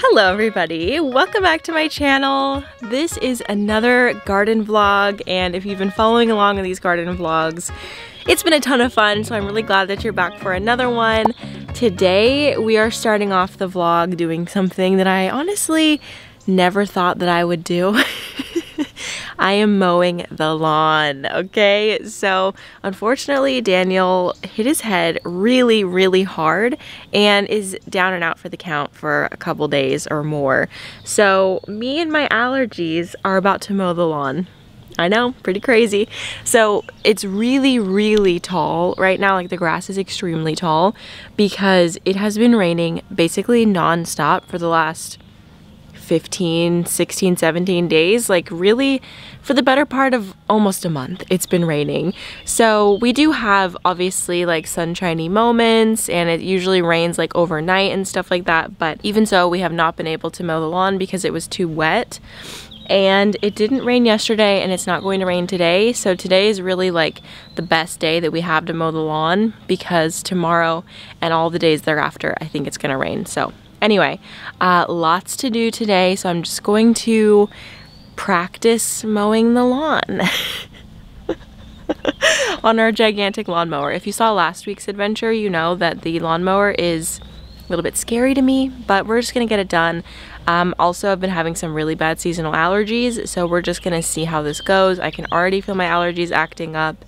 Hello everybody, welcome back to my channel. This is another garden vlog, and if you've been following along in these garden vlogs, it's been a ton of fun, so I'm really glad that you're back for another one. Today we are starting off the vlog doing something that I honestly never thought that I would do. I am mowing the lawn, okay? So unfortunately, Daniel hit his head really, really hard and is down and out for the count for a couple days or more. So me and my allergies are about to mow the lawn. I know, pretty crazy. So it's really, really tall right now. Like the grass is extremely tall because it has been raining basically nonstop for the last 15, 16, 17 days, like really for the better part of almost a month it's been raining. So we do have obviously like sunshiny moments, and it usually rains like overnight and stuff like that, but even so we have not been able to mow the lawn because it was too wet. And it didn't rain yesterday and it's not going to rain today, so today is really like the best day that we have to mow the lawn, because tomorrow and all the days thereafter I think it's gonna rain. So anyway, lots to do today, so I'm just going to practice mowing the lawn on our gigantic lawnmower. If you saw last week's adventure, you know that the lawnmower is a little bit scary to me, but we're just gonna get it done. Also, I've been having some really bad seasonal allergies, so we're just gonna see how this goes. I can already feel my allergies acting up.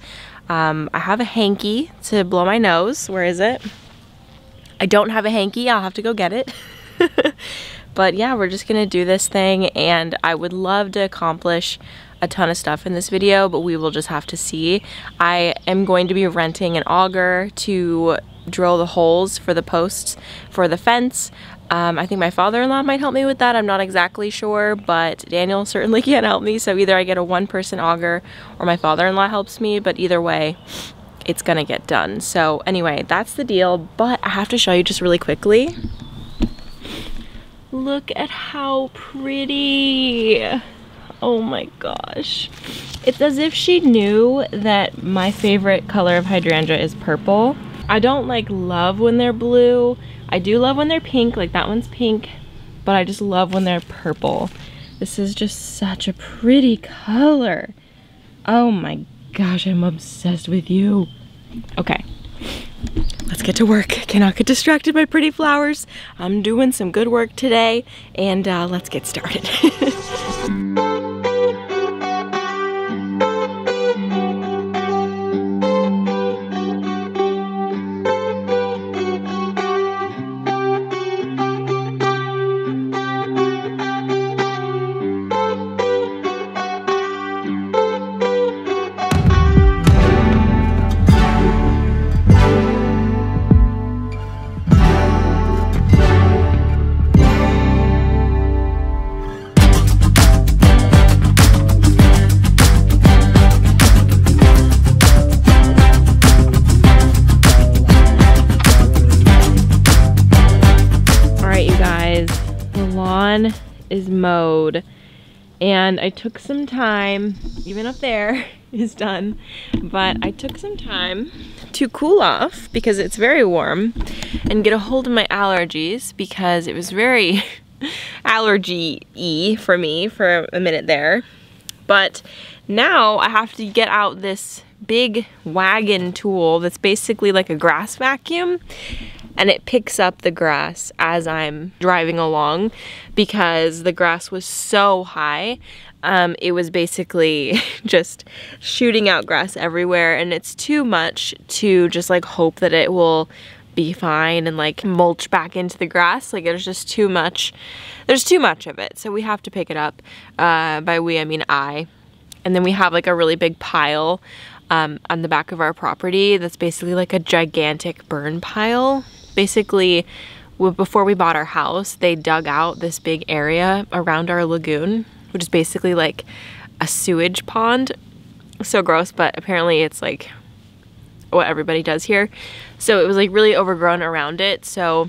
I have a hanky to blow my nose. Where is it? I don't have a hanky, I'll have to go get it. But yeah, we're just gonna do this thing, and I would love to accomplish a ton of stuff in this video, but we will just have to see. I am going to be renting an auger to drill the holes for the posts for the fence. I think my father-in-law might help me with that, I'm not exactly sure, but Daniel certainly can't help me, so either I get a one-person auger or my father-in-law helps me, but either way, it's gonna get done. So anyway, that's the deal, but I have to show you just really quickly. Look at how pretty. Oh my gosh. It's as if she knew that my favorite color of hydrangea is purple. I don't like love when they're blue. I do love when they're pink, like that one's pink, but I just love when they're purple. This is just such a pretty color. Oh my gosh, I'm obsessed with you. Okay, let's get to work. Cannot get distracted by pretty flowers. I'm doing some good work today, and let's get started. Is mowed, and I took some time, even up there is done, but I took some time to cool off because it's very warm and get a hold of my allergies, because it was very allergy-y for me for a minute there. But now I have to get out this big wagon tool that's basically like a grass vacuum, and it picks up the grass as I'm driving along, because the grass was so high. It was basically just shooting out grass everywhere, and it's too much to just like hope that it will be fine and like mulch back into the grass. Like there's just too much, there's too much of it. So we have to pick it up, by we I mean I. And then we have like a really big pile on the back of our property that's basically like a gigantic burn pile. Basically, before we bought our house, they dug out this big area around our lagoon, which is basically like a sewage pond. So gross, but apparently it's like what everybody does here. So it was like really overgrown around it, so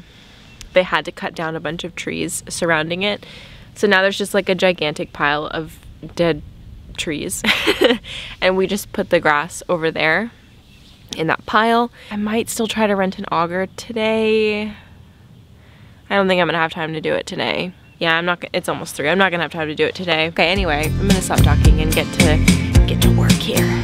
they had to cut down a bunch of trees surrounding it. So now there's just like a gigantic pile of dead trees and we just put the grass over there in that pile. I might still try to rent an auger today. I don't think I'm gonna have time to do it today. Yeah, I'm not, it's almost 3. I'm not gonna have time to do it today. Okay, anyway, I'm gonna stop talking and get to work here.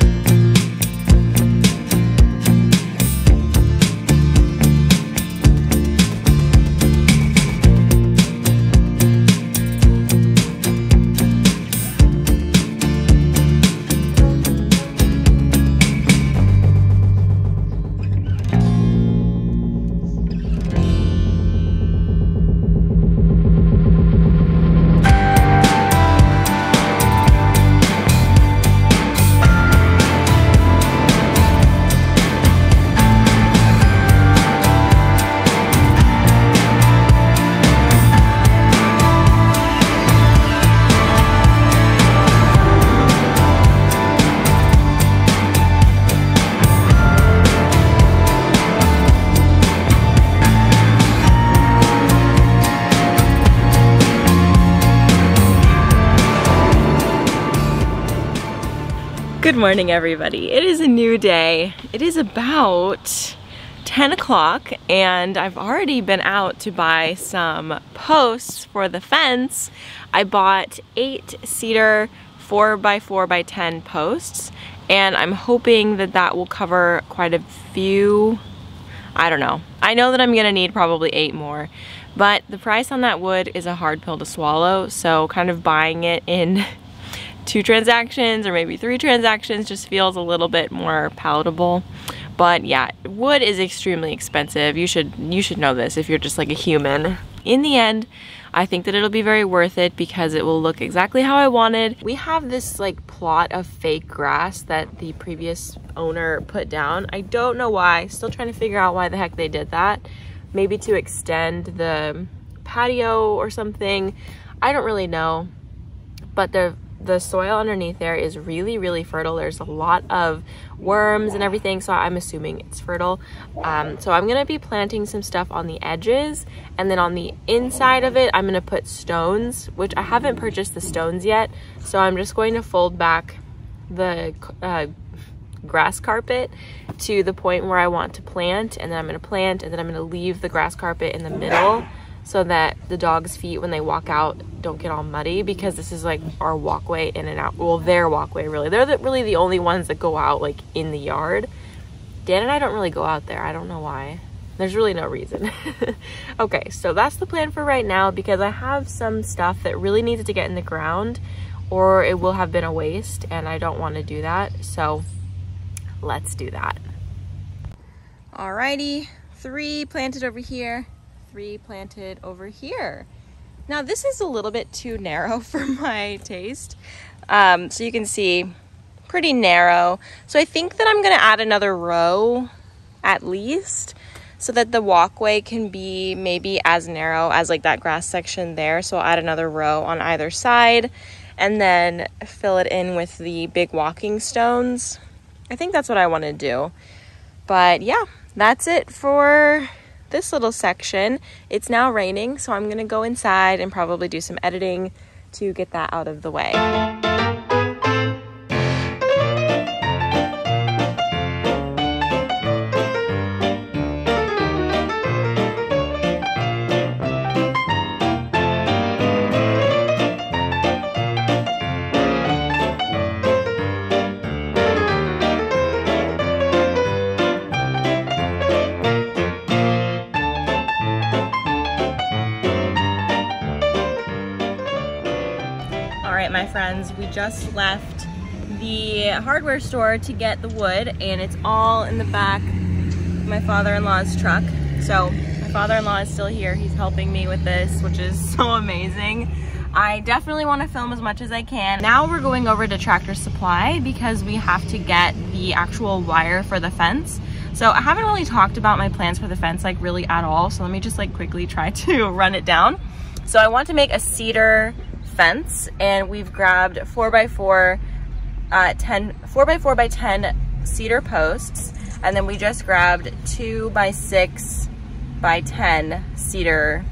Good morning, everybody. It is a new day. It is about 10 o'clock and I've already been out to buy some posts for the fence. I bought 8-seater 4x4x10 posts and I'm hoping that that will cover quite a few. I don't know. I know that I'm gonna need probably 8 more, but the price on that wood is a hard pill to swallow, so kind of buying it in 2 transactions or maybe 3 transactions just feels a little bit more palatable. But yeah, wood is extremely expensive. You should know this if you're just like a human. In the end, I think that it'll be very worth it because it will look exactly how I wanted. We have this like plot of fake grass that the previous owner put down. I don't know why. Still trying to figure out why the heck they did that. Maybe to extend the patio or something. I don't really know. But the soil underneath there is really, really fertile. There's a lot of worms and everything, so I'm assuming it's fertile. So I'm gonna be planting some stuff on the edges, and then on the inside of it, I'm gonna put stones, which I haven't purchased the stones yet. So I'm just going to fold back the grass carpet to the point where I want to plant, and then I'm gonna plant, and then I'm gonna leave the grass carpet in the middle, so that the dog's feet when they walk out don't get all muddy, because this is like our walkway in and out. Well, their walkway, really. They're really the only ones that go out like in the yard. Dan and I don't really go out there. I don't know why. There's really no reason. Okay, so that's the plan for right now, because I have some stuff that really needs to get in the ground or it will have been a waste, and I don't want to do that. So let's do that. Alrighty, 3 planted over here. 3 planted over here. Now this is a little bit too narrow for my taste. So you can see pretty narrow. So I think that I'm gonna add another row at least so that the walkway can be maybe as narrow as like that grass section there. So I'll add another row on either side and then fill it in with the big walking stones. I think that's what I wanna do. But yeah, that's it for this little section. It's now raining, so I'm gonna go inside and probably do some editing to get that out of the way. My friends, we just left the hardware store to get the wood, and it's all in the back of my father-in-law's truck. So my father-in-law is still here. He's helping me with this, which is so amazing. I definitely want to film as much as I can. Now we're going over to Tractor Supply because we have to get the actual wire for the fence. So I haven't really talked about my plans for the fence like really at all, so let me just like quickly try to run it down. So I want to make a cedar fence, and we've grabbed 4x4 by 10 cedar posts, and then we just grabbed 2x6x10 cedar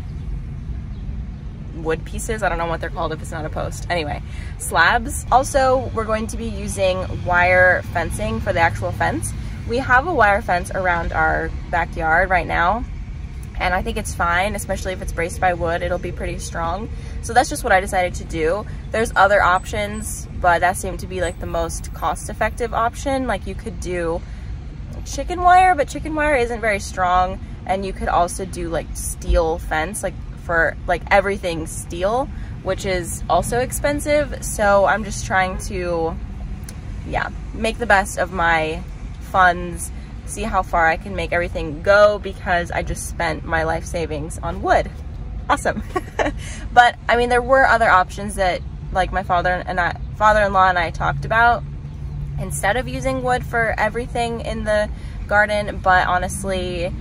wood pieces. I don't know what they're called if it's not a post. Anyway, slabs. Also, we're going to be using wire fencing for the actual fence. We have a wire fence around our backyard right now, and I think it's fine, especially if it's braced by wood, it'll be pretty strong. So that's just what I decided to do. There's other options, but that seemed to be like the most cost-effective option. Like you could do chicken wire, but chicken wire isn't very strong, and you could also do like steel fence, like for like everything steel, which is also expensive. So I'm just trying to, yeah, make the best of my funds, see how far I can make everything go, because I just spent my life savings on wood. Awesome. But I mean, there were other options that like my father-in-law and I talked about instead of using wood for everything in the garden. But honestly,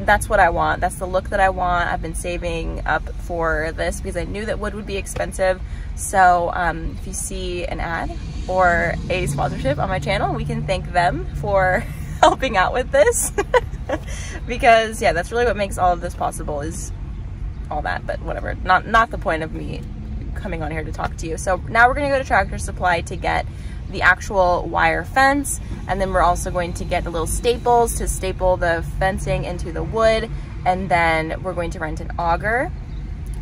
that's what I want. That's the look that I want. I've been saving up for this because I knew that wood would be expensive. So if you see an ad or a sponsorship on my channel, we can thank them for helping out with this. Because yeah, that's really what makes all of this possible, is all that, but whatever. Not the point of me coming on here to talk to you. So now we're gonna go to Tractor Supply to get the actual wire fence, and then we're also going to get the little staples to staple the fencing into the wood, and then we're going to rent an auger.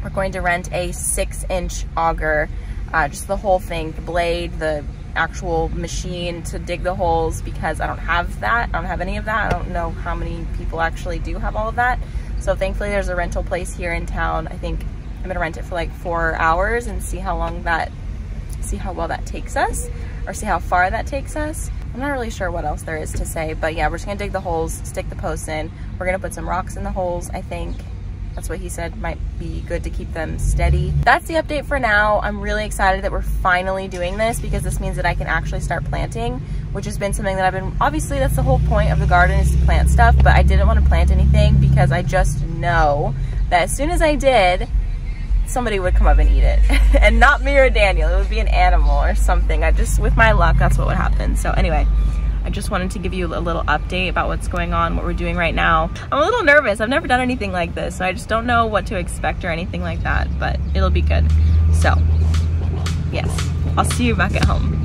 We're going to rent a 6-inch auger, just the whole thing, the blade, the actual machine to dig the holes, because I don't have that. I don't have any of that. I don't know how many people actually do have all of that. So thankfully there's a rental place here in town. I think I'm gonna rent it for like 4 hours and see how well that takes us, or see how far that takes us. I'm not really sure what else there is to say, but yeah, we're just gonna dig the holes, stick the posts in. We're gonna put some rocks in the holes, I think. That's what he said might be good to keep them steady. That's the update for now. I'm really excited that we're finally doing this, because this means that I can actually start planting, which has been something that I've been, obviously that's the whole point of the garden, is to plant stuff, but I didn't want to plant anything because I just know that as soon as I did, somebody would come up and eat it. And not me or Daniel, it would be an animal or something. I just, with my luck, that's what would happen. So anyway, I just wanted to give you a little update about what's going on, what we're doing right now. I'm a little nervous. I've never done anything like this, so I just don't know what to expect or anything like that, but it'll be good. So, yes, I'll see you back at home.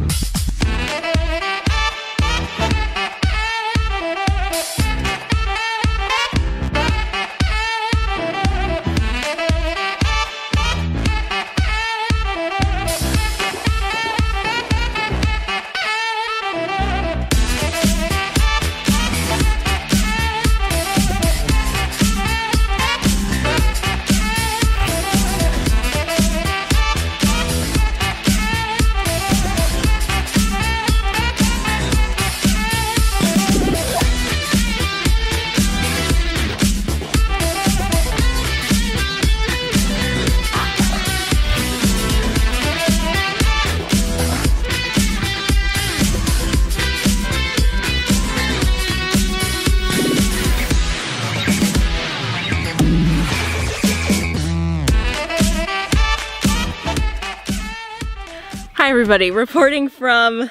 Hi everybody, reporting from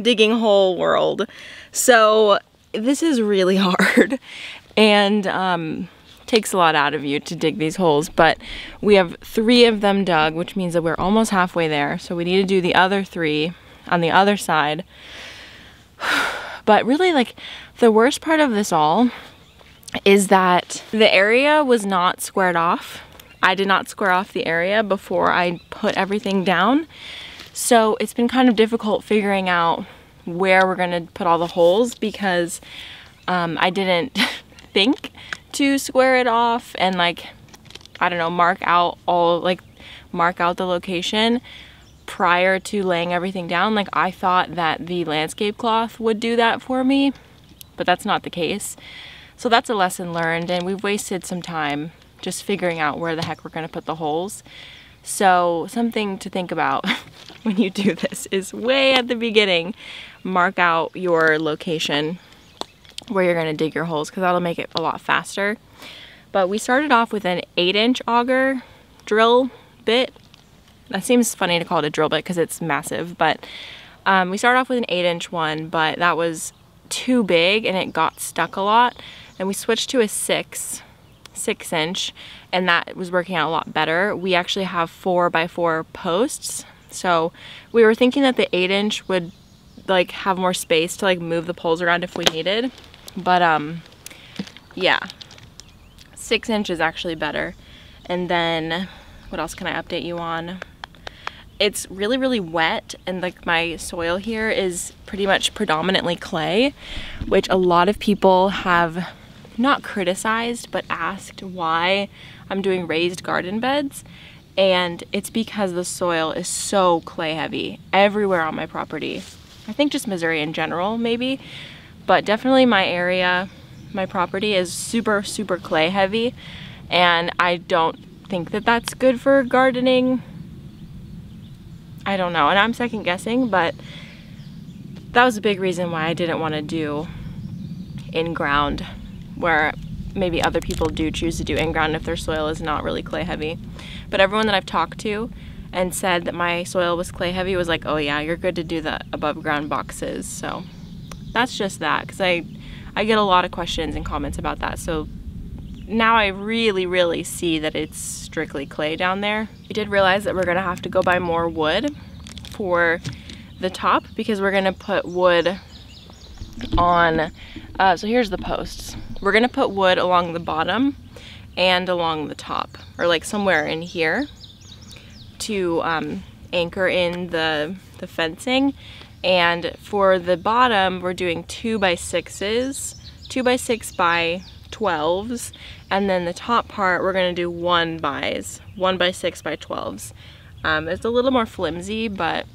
digging hole world. So this is really hard, and takes a lot out of you to dig these holes, but we have 3 of them dug, which means that we're almost halfway there. So we need to do the other 3 on the other side. But really, like, the worst part of this all is that the area was not squared off. I did not square off the area before I put everything down. So it's been kind of difficult figuring out where we're gonna put all the holes, because I didn't think to square it off and, like, I don't know, mark out the location prior to laying everything down. Like, I thought that the landscape cloth would do that for me, but that's not the case. So that's a lesson learned, and we've wasted some time just figuring out where the heck we're gonna put the holes. So something to think about when you do this is, way at the beginning, mark out your location where you're gonna dig your holes, because that'll make it a lot faster. But we started off with an 8-inch auger drill bit. That seems funny to call it a drill bit because it's massive, but we started off with an 8-inch one, but that was too big and it got stuck a lot. And we switched to a 6-inch, and that was working out a lot better. We actually have 4x4 posts, so we were thinking that the 8-inch would, like, have more space to, like, move the poles around if we needed. But yeah, 6 inches actually better. And then what else can I update you on? It's really, really wet, and like my soil here is pretty much predominantly clay, which a lot of people have not criticized, but asked why I'm doing raised garden beds. And it's because the soil is so clay heavy everywhere on my property. I think just Missouri in general maybe, but definitely my area, my property is super, super clay heavy. And I don't think that that's good for gardening. I don't know, and I'm second guessing, but that was a big reason why I didn't want to do in-ground, where maybe other people do choose to do in-ground if their soil is not really clay heavy. But everyone that I've talked to and said that my soil was clay heavy was like, oh yeah, you're good to do the above ground boxes. So that's just that, because I get a lot of questions and comments about that. So now I really, really see that it's strictly clay down there. We did realize that we're gonna have to go buy more wood for the top, because we're gonna put wood on, so here's the posts. We're gonna put wood along the bottom and along the top, or like somewhere in here, to anchor in the fencing. And for the bottom, we're doing 2x6s, 2x6 by 12s, and then the top part we're gonna do 1x6 by 12s. It's a little more flimsy, but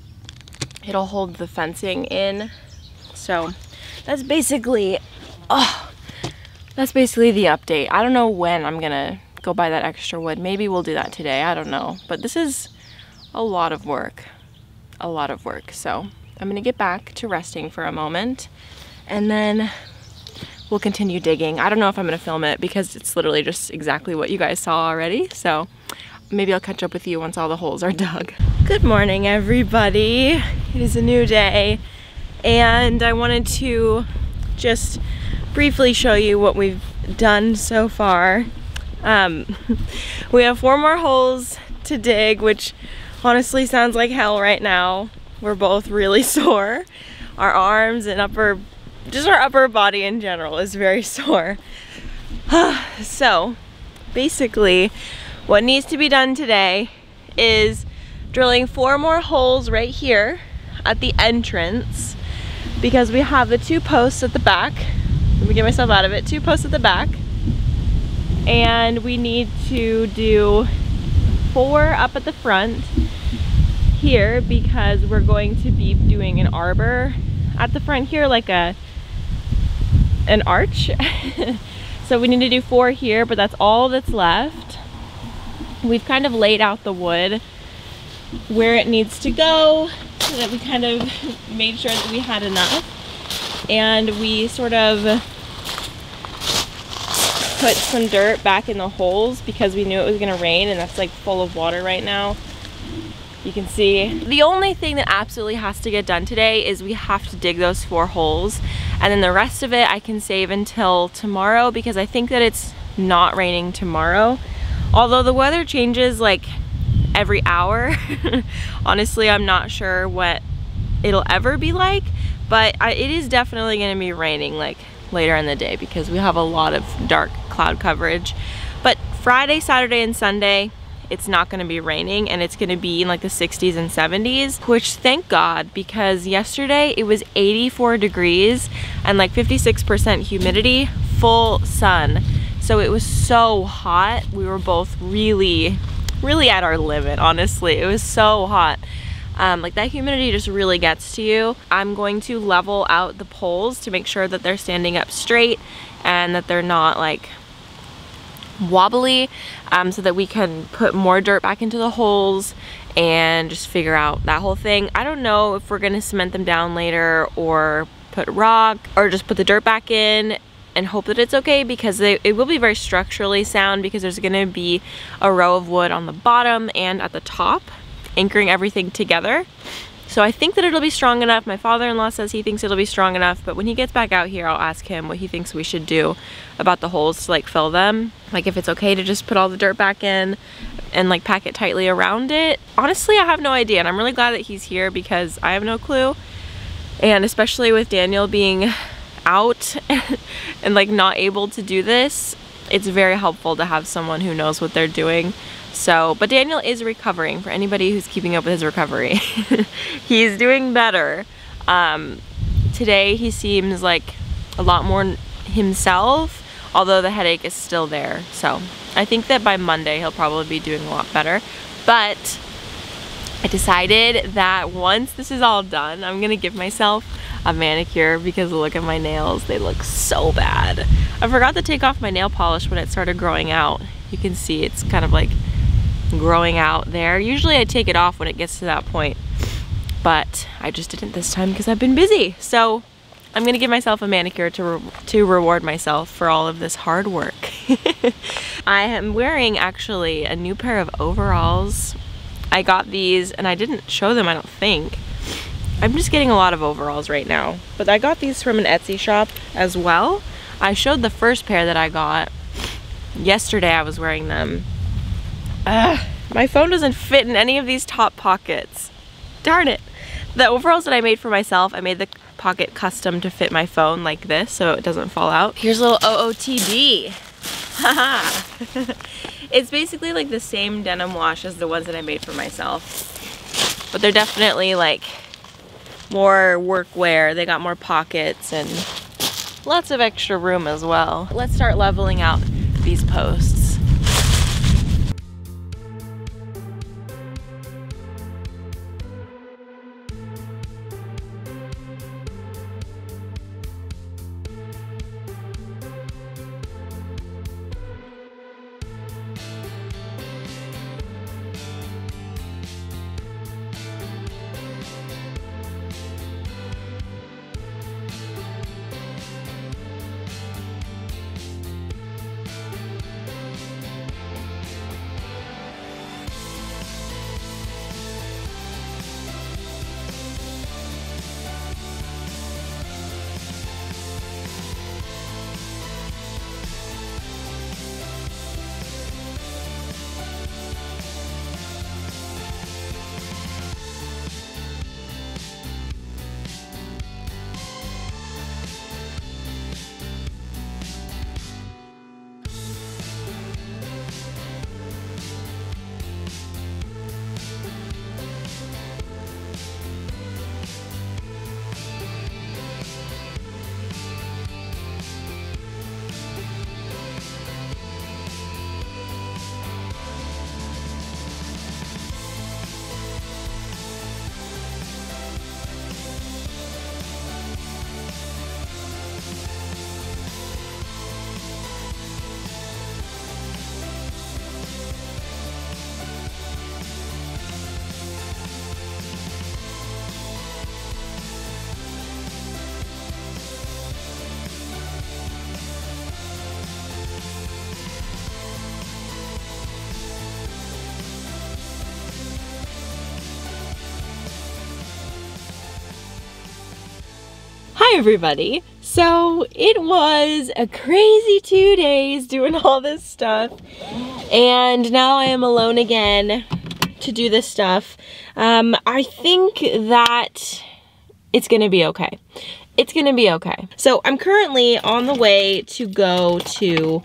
it'll hold the fencing in. So that's basically, the update. I don't know when I'm gonna go buy that extra wood. Maybe we'll do that today, I don't know. But this is a lot of work, So I'm gonna get back to resting for a moment, and then we'll continue digging. I don't know if I'm gonna film it, because it's literally just exactly what you guys saw already. So maybe I'll catch up with you once all the holes are dug. Good morning, everybody. It is a new day, and I wanted to just briefly show you what we've done so far. We have 4 more holes to dig, which honestly sounds like hell right now. We're both really sore. Our arms and our upper body in general is very sore. So basically what needs to be done today is drilling 4 more holes right here at the entrance, because we have the 2 posts at the back. Let me get myself out of it. 2 posts at the back, and we need to do 4 up at the front here, because we're going to be doing an arbor at the front here, like an arch. So we need to do 4 here, but that's all that's left. We've kind of laid out the wood where it needs to go, so that we kind of made sure that we had enough, and we sort of put some dirt back in the holes because we knew it was gonna rain, and that's like full of water right now. You can see. The only thing that absolutely has to get done today is we have to dig those 4 holes, and then the rest of it I can save until tomorrow, because I think that it's not raining tomorrow. Although the weather changes like every hour. Honestly, I'm not sure what it'll ever be like, but it is definitely gonna be raining like later in the day, because we have a lot of dark cloud coverage. But Friday, Saturday, and Sunday, it's not gonna be raining, and it's gonna be in like the 60s and 70s, which thank God, because yesterday it was 84 degrees and like 56% humidity, full sun. So it was so hot. We were both really, really at our limit, honestly. It was so hot. Like that humidity just really gets to you. I'm going to level out the poles to make sure that they're standing up straight and that they're not like wobbly, so that we can put more dirt back into the holes and just figure out that whole thing. I don't know if we're gonna cement them down later or put rock or just put the dirt back in and hope that it's okay, because it will be very structurally sound, because there's gonna be a row of wood on the bottom and at the top, anchoring everything together. So I think that it'll be strong enough. My father-in-law says he thinks it'll be strong enough, but when he gets back out here, I'll ask him what he thinks we should do about the holes to like fill them. Like if it's okay to just put all the dirt back in and like pack it tightly around it. Honestly, I have no idea, and I'm really glad that he's here because I have no clue. And especially with Daniel being out and like not able to do this, it's very helpful to have someone who knows what they're doing. So, but Daniel is recovering, for anybody who's keeping up with his recovery. He's doing better. Today he seems like a lot more himself, although the headache is still there. So I think that by Monday he'll probably be doing a lot better. But I decided that once this is all done, I'm gonna give myself a manicure because look at my nails, they look so bad. I forgot to take off my nail polish when it started growing out. You can see it's kind of like growing out there. Usually I take it off when it gets to that point, but I just didn't this time because I've been busy. So I'm gonna give myself a manicure to reward myself for all of this hard work. I am wearing actually a new pair of overalls. I got these and I didn't show them, I don't think. I'm just getting a lot of overalls right now, but I got these from an Etsy shop as well. I showed the first pair that I got yesterday. I was wearing them. My phone doesn't fit in any of these top pockets. Darn it. The overalls that I made for myself, I made the pocket custom to fit my phone like this so it doesn't fall out. Here's a little OOTD. Haha. It's basically like the same denim wash as the ones that I made for myself, but they're definitely like more work wear. They got more pockets and lots of extra room as well. Let's start leveling out these posts. Hi everybody. So it was a crazy 2 days doing all this stuff, and now I am alone again to do this stuff. I think that it's gonna be okay. It's gonna be okay. So I'm currently on the way to go to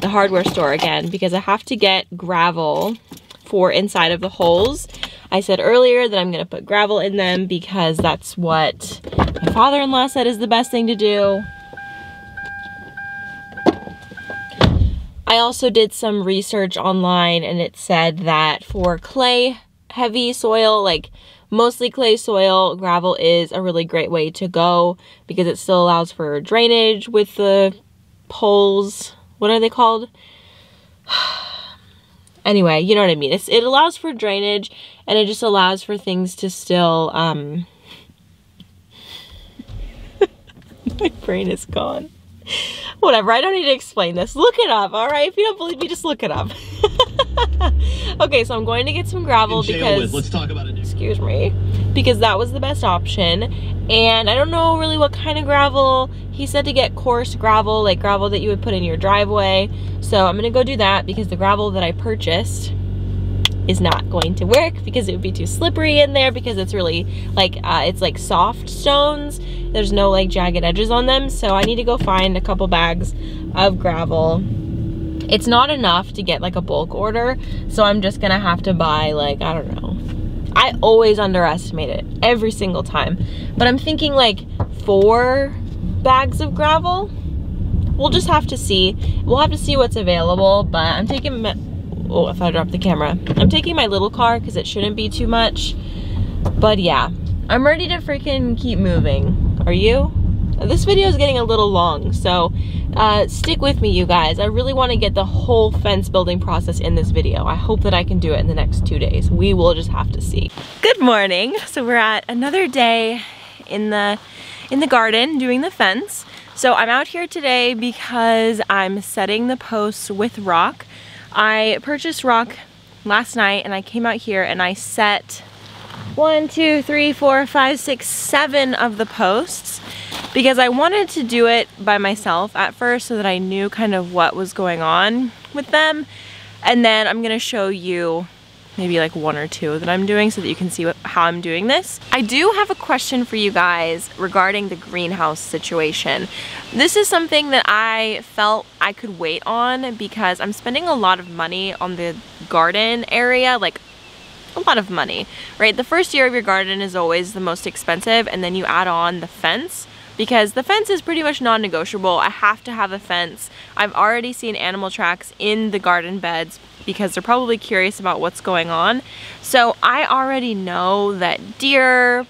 the hardware store again because I have to get gravel for inside of the holes. I said earlier that I'm gonna put gravel in them because that's what my father-in-law said is the best thing to do. I also did some research online and it said that for clay heavy soil, like mostly clay soil, gravel is a really great way to go because it still allows for drainage with the poles. What are they called? Anyway, you know what I mean. It allows for drainage and it just allows for things to still, my brain is gone. Whatever, I don't need to explain this. Look it up, all right? If you don't believe me, just look it up. Okay, so I'm going to get some gravel because... Let's talk about it. Excuse me. Because that was the best option. And I don't know really what kind of gravel. He said to get coarse gravel, like gravel that you would put in your driveway. So I'm gonna go do that because the gravel that I purchased is not going to work because it would be too slippery in there because it's really like, it's like soft stones. There's no like jagged edges on them. So I need to go find a couple bags of gravel It's not enough to get like a bulk order, so I'm just gonna have to buy like, I don't know. I always underestimate it every single time, but I'm thinking like 4 bags of gravel. We'll just have to see. We'll have to see what's available, but I'm taking my, oh, if I dropped the camera. I'm taking my little car because it shouldn't be too much, but yeah. I'm ready to freaking keep moving. Are you? This video is getting a little long, so stick with me, you guys. I really want to get the whole fence building process in this video. I hope that I can do it in the next 2 days. We will just have to see. Good morning. So we're at another day in the garden doing the fence. So I'm out here today because I'm setting the posts with rock. I purchased rock last night and I came out here and I set 1, 2, 3, 4, 5, 6, 7 of the posts because I wanted to do it by myself at first so that I knew kind of what was going on with them. And then I'm gonna show you maybe like 1 or 2 that I'm doing so that you can see how I'm doing this. I do have a question for you guys regarding the greenhouse situation. This is something that I felt I could wait on because I'm spending a lot of money on the garden area, like a lot of money, right? The first year of your garden is always the most expensive, and then you add on the fence because the fence is pretty much non-negotiable. I have to have a fence. I've already seen animal tracks in the garden beds because they're probably curious about what's going on. So I already know that deer,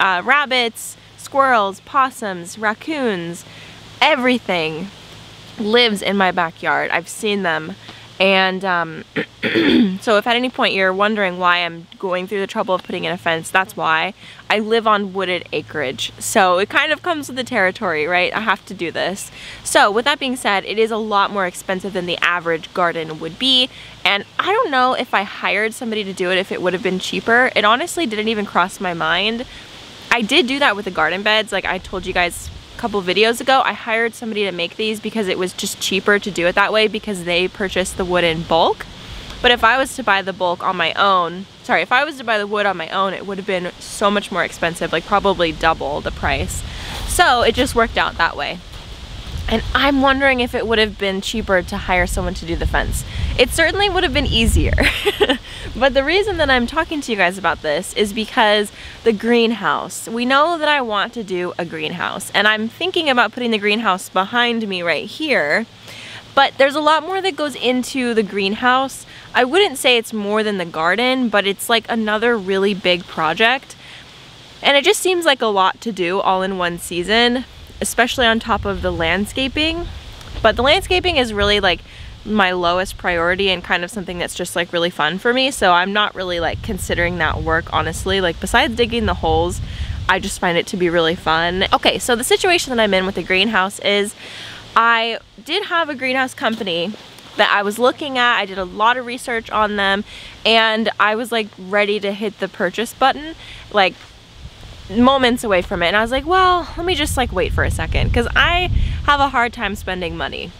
rabbits, squirrels, possums, raccoons, everything lives in my backyard. I've seen them. And so if at any point you're wondering why I'm going through the trouble of putting in a fence, that's why. I live on wooded acreage, so it kind of comes with the territory, right? I have to do this. So with that being said, it is a lot more expensive than the average garden would be, and I don't know if I hired somebody to do it if it would have been cheaper. It honestly didn't even cross my mind. I did do that with the garden beds, like I told you guys couple videos ago. I hired somebody to make these because it was just cheaper to do it that way because they purchased the wood in bulk. But if I was to buy the bulk on my own, sorry, if I was to buy the wood on my own, it would have been so much more expensive, like probably double the price. So it just worked out that way. And I'm wondering if it would have been cheaper to hire someone to do the fence. It certainly would have been easier. But the reason that I'm talking to you guys about this is because the greenhouse. We know that I want to do a greenhouse, and I'm thinking about putting the greenhouse behind me right here, but there's a lot more that goes into the greenhouse. I wouldn't say it's more than the garden, but it's like another really big project. And it just seems like a lot to do all in one season, especially on top of the landscaping. But the landscaping is really like my lowest priority and kind of something that's just like really fun for me, so I'm not really like considering that work, honestly. Like besides digging the holes, I just find it to be really fun. Okay, so the situation that I'm in with the greenhouse is I did have a greenhouse company that I was looking at. I did a lot of research on them and I was like ready to hit the purchase button, like moments away from it, and I was like, well, let me just like wait for a second because I have a hard time spending money.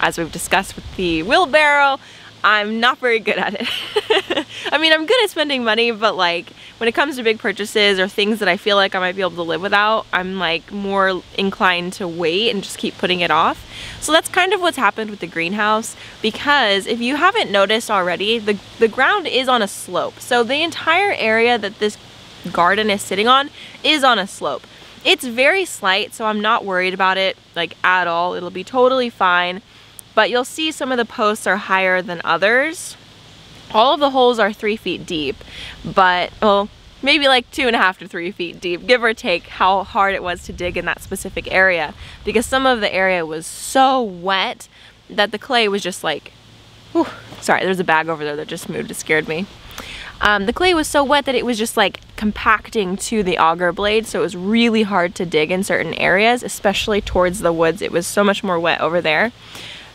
As we've discussed with the wheelbarrow, I'm not very good at it. I mean, I'm good at spending money, but like when it comes to big purchases or things that I feel like I might be able to live without, I'm like more inclined to wait and just keep putting it off. So that's kind of what's happened with the greenhouse, because if you haven't noticed already, the ground is on a slope. So the entire area that this garden is sitting on is on a slope. It's very slight, so I'm not worried about it like at all. It'll be totally fine. But you'll see some of the posts are higher than others. All of the holes are 3 feet deep, but well, maybe like 2.5 to 3 feet deep, give or take how hard it was to dig in that specific area, because some of the area was so wet that the clay was just like, whew, sorry, there's a bag over there that just moved, it scared me. The clay was so wet that it was just like compacting to the auger blade, so it was really hard to dig in certain areas, especially towards the woods. It was so much more wet over there.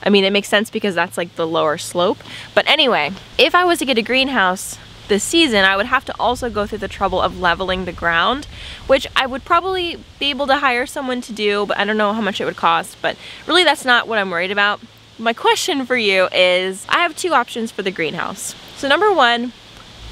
I mean, it makes sense because that's like the lower slope. But anyway, if I was to get a greenhouse this season, I would have to also go through the trouble of leveling the ground, which I would probably be able to hire someone to do, but I don't know how much it would cost. But really, that's not what I'm worried about. My question for you is, I have 2 options for the greenhouse. So number 1,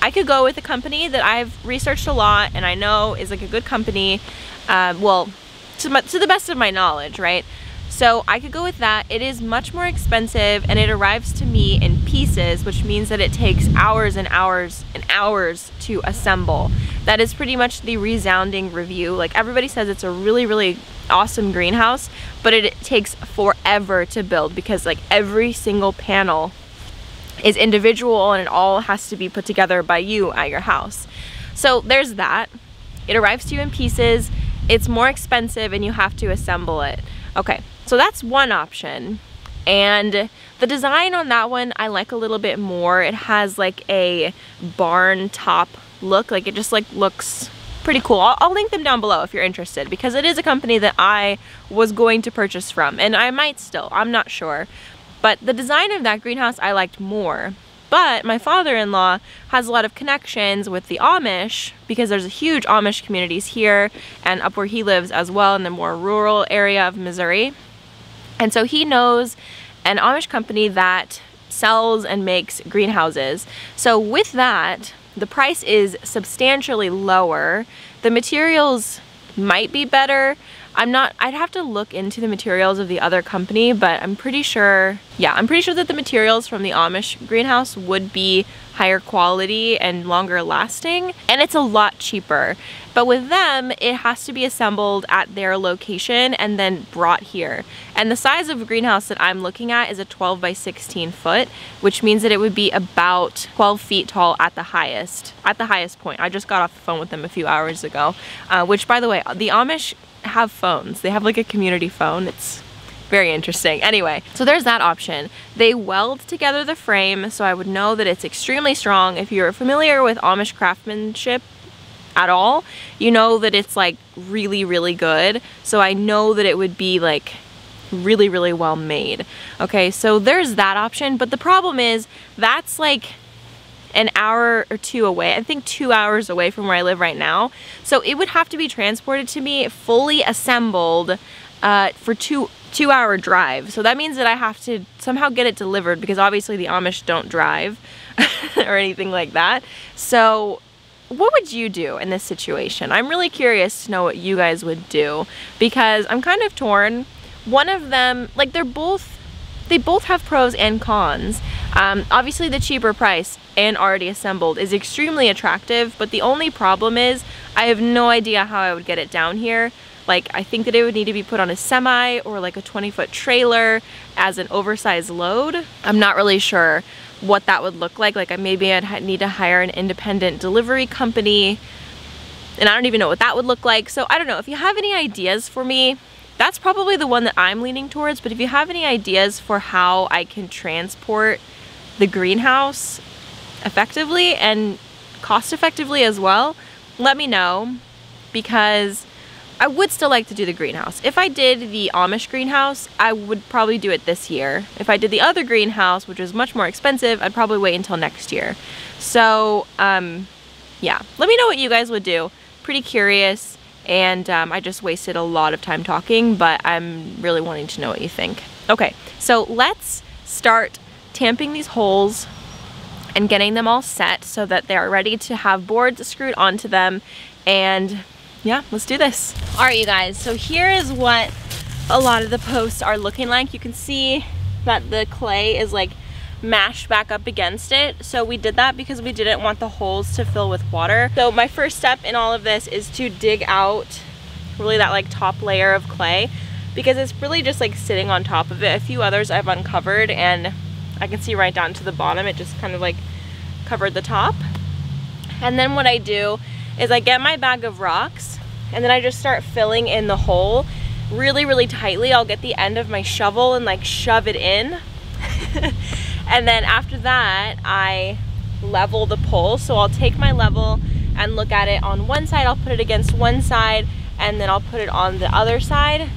I could go with a company that I've researched a lot and I know is like a good company, well, to the best of my knowledge, right? So I could go with that. It is much more expensive and it arrives to me in pieces, which means that it takes hours and hours and hours to assemble. That is pretty much the resounding review. Like, everybody says it's a really, really awesome greenhouse, but it takes forever to build because like every single panel is individual and it all has to be put together by you at your house. So there's that. It arrives to you in pieces, it's more expensive, and you have to assemble it. Okay, so that's one option. And the design on that one I like a little bit more. It has like a barn top look, like it just like looks pretty cool. I'll link them down below if you're interested, because it is a company that I was going to purchase from, and I might still, I'm not sure. But the design of that greenhouse I liked more. But my father-in-law has a lot of connections with the Amish, because there's a huge Amish communities here and up where he lives as well, in the more rural area of Missouri. And so he knows an Amish company that sells and makes greenhouses. So with that, the price is substantially lower. The materials might be better. I'd have to look into the materials of the other company, but I'm pretty sure that the materials from the Amish greenhouse would be higher quality and longer lasting, and it's a lot cheaper. But with them, it has to be assembled at their location and then brought here. And the size of a greenhouse that I'm looking at is a 12 by 16 foot, which means that it would be about 12 feet tall at the highest point. I just got off the phone with them a few hours ago, which, by the way, the Amish have phones. They have like a community phone. It's very interesting. Anyway, so there's that option. They weld together the frame, so I would know that it's extremely strong. If you're familiar with Amish craftsmanship at all, you know that it's like really, really good. So I know that it would be like really, really well made. Okay, so there's that option, but the problem is that's like an hour or two away. I think 2 hours away from where I live right now. So it would have to be transported to me fully assembled for two-hour drive. So that means that I have to somehow get it delivered, because obviously the Amish don't drive or anything like that. So what would you do in this situation? I'm really curious to know what you guys would do, because I'm kind of torn. One of them, like, they both have pros and cons. Obviously the cheaper price and already assembled is extremely attractive, but the only problem is I have no idea how I would get it down here. Like, I think that it would need to be put on a semi or like a 20-foot trailer as an oversized load. I'm not really sure what that would look like. Like, maybe I'd need to hire an independent delivery company, and I don't even know what that would look like. So I don't know. If you have any ideas for me, that's probably the one that I'm leaning towards. But if you have any ideas for how I can transport the greenhouse effectively and cost effectively as well, let me know, because I would still like to do the greenhouse. If I did the Amish greenhouse, I would probably do it this year. If I did the other greenhouse, which is much more expensive, I'd probably wait until next year. So yeah, let me know what you guys would do. Pretty curious. And I just wasted a lot of time talking, but I'm really wanting to know what you think. Okay, so let's start tamping these holes and getting them all set so that they are ready to have boards screwed onto them. And yeah, let's do this. All right, you guys, so here is what a lot of the posts are looking like. You can see that the clay is like mashed back up against it. So we did that because we didn't want the holes to fill with water. So my first step in all of this is to dig out really that like top layer of clay, because it's really just like sitting on top of it. A few others I've uncovered and I can see right down to the bottom. It just kind of like covered the top. And then what I do is I get my bag of rocks and then I just start filling in the hole really, really tightly. I'll get the end of my shovel and like shove it in. And then after that, I level the pole. So I'll take my level and look at it on one side, I'll put it against one side, and then I'll put it on the other side,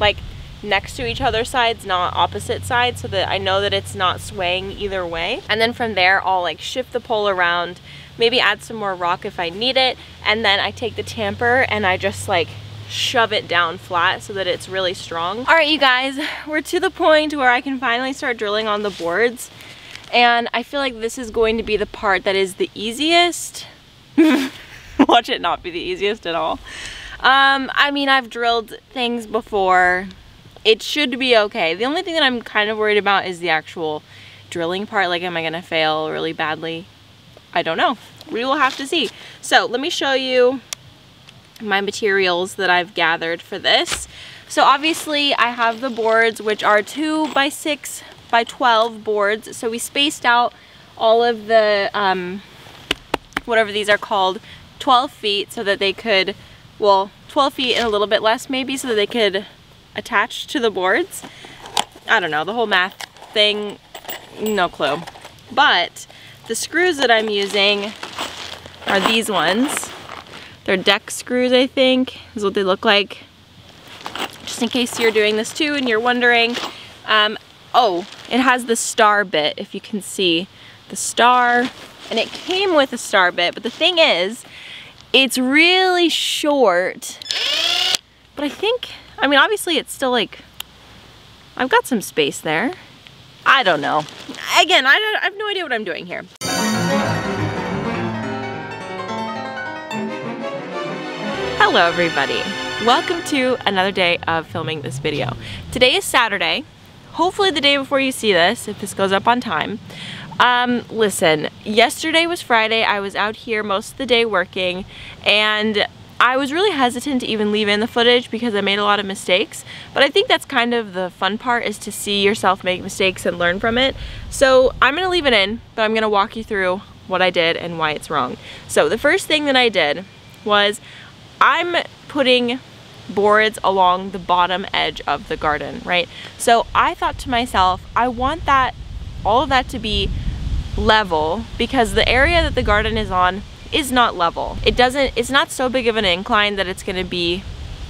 like next to each other sides, not opposite sides, so that I know that it's not swaying either way. And then from there, I'll like shift the pole around, maybe add some more rock if I need it. And then I take the tamper and I just like shove it down flat so that it's really strong. All right, you guys, we're to the point where I can finally start drilling on the boards. And I feel like this is going to be the part that is the easiest. Watch it not be the easiest at all. I mean, I've drilled things before. it should be okay. The only thing that I'm kind of worried about is the actual drilling part. Like, am I gonna fail really badly? I don't know. We will have to see. So let me show you my materials that I've gathered for this. So obviously I have the boards, which are 2 by 6 by 12 boards. So we spaced out all of the, whatever these are called, 12 feet so that they could, well, 12 feet and a little bit less maybe, so that they could attach to the boards. I don't know, the whole math thing, no clue. But the screws that I'm using are these ones. They're deck screws, I think, is what they look like. Just in case you're doing this too and you're wondering. Oh, it has the star bit, if you can see the star, and it came with a star bit, but the thing is, it's really short. But I think, I mean, obviously it's still like, I've got some space there. I don't know. Again, I have no idea what I'm doing here. Hello everybody. Welcome to another day of filming this video. Today is Saturday, hopefully the day before you see this, if this goes up on time. Listen, yesterday was Friday. I was out here most of the day working, and I was really hesitant to even leave in the footage because I made a lot of mistakes, but I think that's kind of the fun part, is to see yourself make mistakes and learn from it. So I'm gonna leave it in, but I'm gonna walk you through what I did and why it's wrong. So the first thing that I did was I'm putting boards along the bottom edge of the garden, right? So I thought to myself, I want that, all of that to be level, because the area that the garden is on is not level. It's not so big of an incline that it's gonna be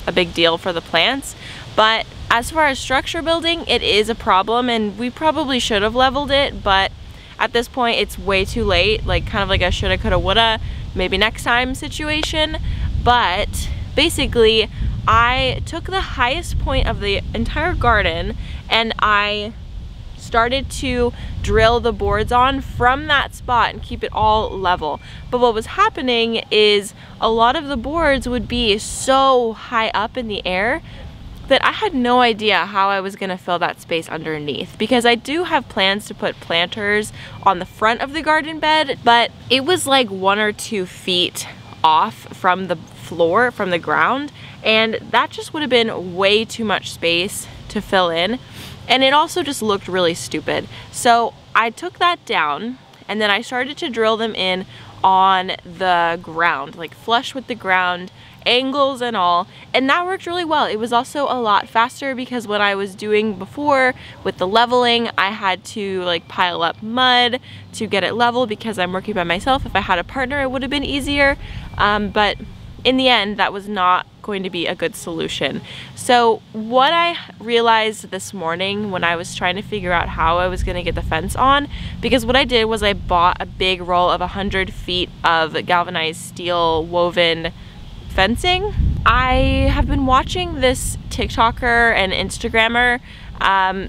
a big deal for the plants, but as far as structure building, it is a problem, and we probably should have leveled it, but at this point it's way too late, like kind of like a shoulda, coulda, woulda, maybe next time situation. But basically I took the highest point of the entire garden and I started to drill the boards on from that spot and keep it all level. But what was happening is a lot of the boards would be so high up in the air that I had no idea how I was gonna fill that space underneath, because I do have plans to put planters on the front of the garden bed, but it was like 1 or 2 feet off from the floor, from the ground, and that just would have been way too much space to fill in. And it also just looked really stupid. So I took that down, and then I started to drill them in on the ground, like flush with the ground, angles and all. And that worked really well. It was also a lot faster, because what I was doing before with the leveling, I had to like pile up mud to get it level because I'm working by myself. If I had a partner, it would have been easier. But in the end, that was not going to be a good solution. So what I realized this morning when I was trying to figure out how I was gonna get the fence on, because what I did was I bought a big roll of 100 feet of galvanized steel woven fencing. I have been watching this TikToker and Instagrammer.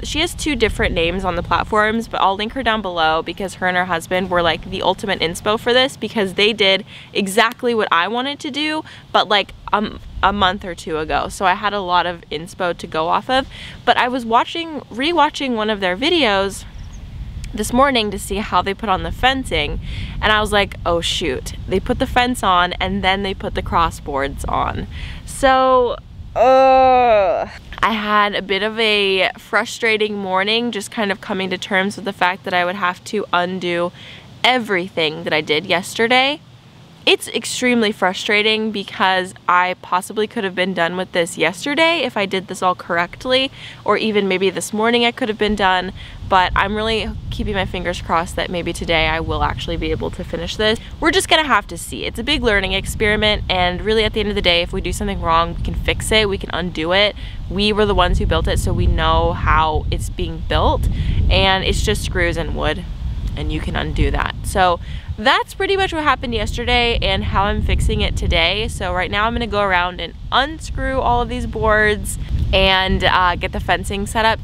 She has 2 different names on the platforms, but I'll link her down below, because her and her husband were like the ultimate inspo for this, because they did exactly what I wanted to do, but like a month or 2 ago. So I had a lot of inspo to go off of, but I was re-watching one of their videos this morning to see how they put on the fencing, and I was like, oh shoot, they put the fence on and then they put the crossboards on. So I had a bit of a frustrating morning, just kind of coming to terms with the fact that I would have to undo everything that I did yesterday. It's extremely frustrating because I possibly could have been done with this yesterday if I did this all correctly, or even maybe this morning I could have been done, but I'm really keeping my fingers crossed that maybe today I will actually be able to finish this. We're just gonna have to see. It's a big learning experiment, and really at the end of the day, if we do something wrong, we can fix it, we can undo it. We were the ones who built it, so we know how it's being built, and it's just screws and wood, and you can undo that. So that's pretty much what happened yesterday and how I'm fixing it today. So right now I'm gonna go around and unscrew all of these boards and get the fencing set up.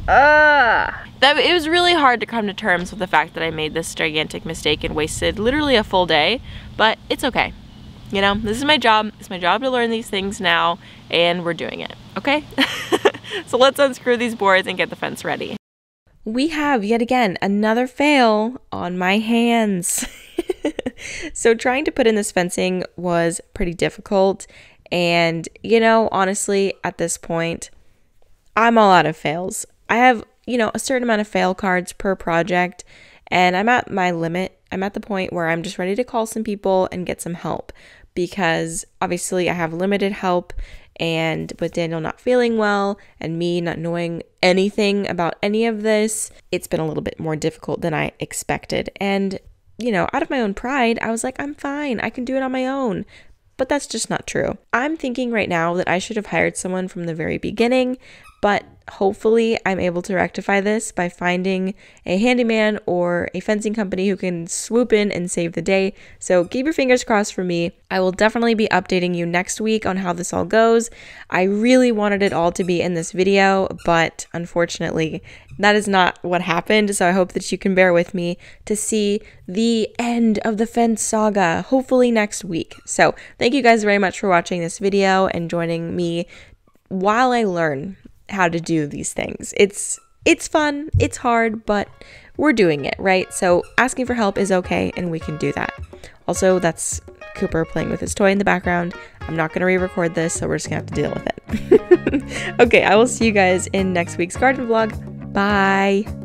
It was really hard to come to terms with the fact that I made this gigantic mistake and wasted literally a full day, but it's okay. You know, this is my job. It's my job to learn these things now, and we're doing it, okay? So let's unscrew these boards and get the fence ready. We have yet again another fail on my hands. So trying to put in this fencing was pretty difficult. And, you know, honestly, at this point, I'm all out of fails. I have, you know, a certain amount of fail cards per project, and I'm at my limit. I'm at the point where I'm just ready to call some people and get some help, because obviously I have limited help, and with Daniel not feeling well and me not knowing anything about any of this, it's been a little bit more difficult than I expected. And, you know, out of my own pride, I was like, I'm fine, I can do it on my own. But that's just not true. I'm thinking right now that I should have hired someone from the very beginning, but hopefully I'm able to rectify this by finding a handyman or a fencing company who can swoop in and save the day. So keep your fingers crossed for me. I will definitely be updating you next week on how this all goes. I really wanted it all to be in this video, but unfortunately that is not what happened. So I hope that you can bear with me to see the end of the fence saga, hopefully next week. So thank you guys very much for watching this video and joining me while I learn how to do these things. It's fun, it's hard, but we're doing it, right? So asking for help is okay, and we can do that. Also, that's Cooper playing with his toy in the background. I'm not gonna re-record this, so we're just gonna have to deal with it. Okay, I will see you guys in next week's garden vlog. Bye.